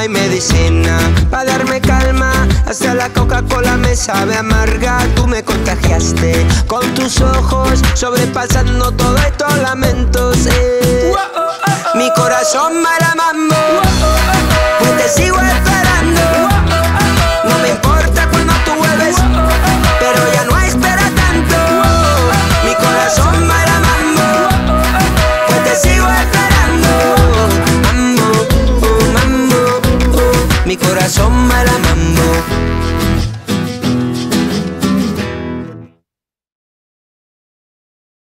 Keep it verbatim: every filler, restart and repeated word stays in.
hay medicina pa' darme calma. Hasta la Coca-Cola me sabe amarga. Tú me contagiaste con tus ojos, sobrepasando todo estos lamentos. eh.